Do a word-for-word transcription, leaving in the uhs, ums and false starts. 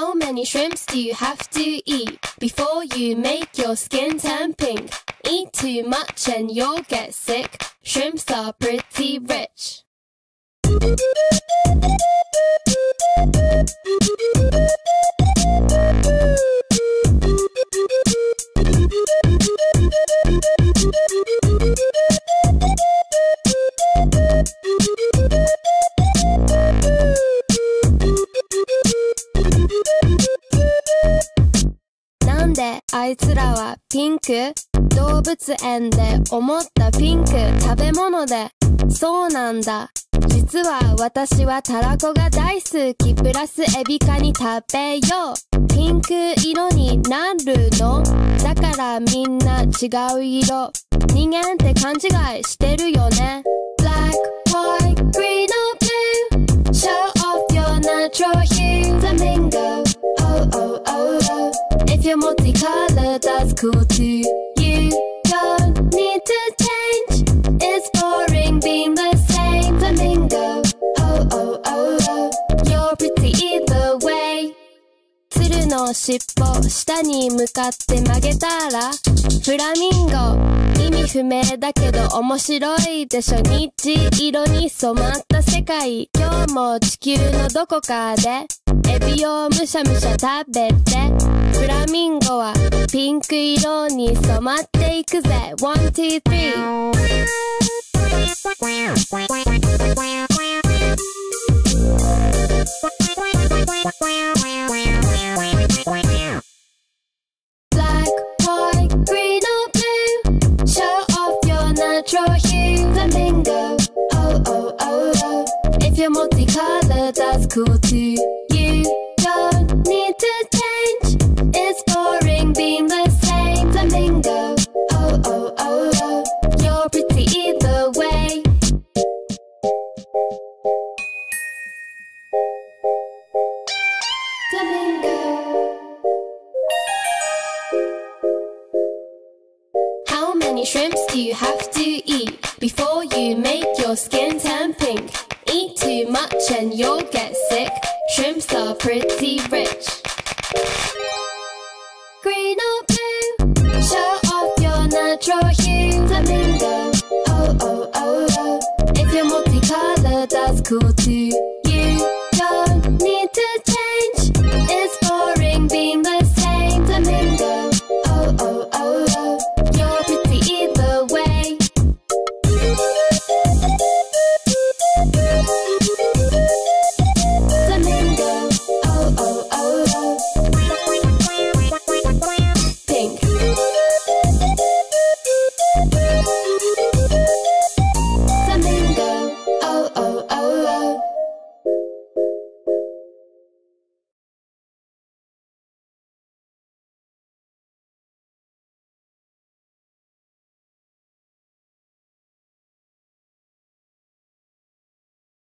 How many shrimps do you have to eat before you make your skin turn pink? Eat too much and you'll get sick. Shrimps are pretty rich.なんであいつらはピンク？動物園で思ったピンク食べ物でそうなんだ。実は私はタラコが大好きプラスエビカニ食べよう。ピンク色になるの？だからみんな違う色。人間って勘違いしてるよね。Black, white, green or blue. Show off your natural hue. Flamingo. Oh oh oh oh. If you're multicolored, that's cool too. You don't need to change. It's boring being the same. Flamingo, oh oh oh oh. You're pretty either way. 鶴の尻尾下に向かって曲げたらフラミンゴ意味不明だけど面白いでしょ日色に染まった世界今日も地球のどこかでエビをむしゃむしゃ食べてフラミンゴはピンク色に染まっていくぜ one two three Black, white, green or blue Show off your natural hue Flamingo, oh oh oh oh If you're multicolored, that's cool too You don't need to change It's boring being the same Flamingo, oh oh oh oh You're pretty either way Flamingo How many shrimps do you have to eat Before you make your skin turn pink? Eat too much and you'll get sick Shrimps are pretty rich Green or blue, show off your natural hue. Flamingo, oh oh oh oh. If you're multicolored, that's cool too.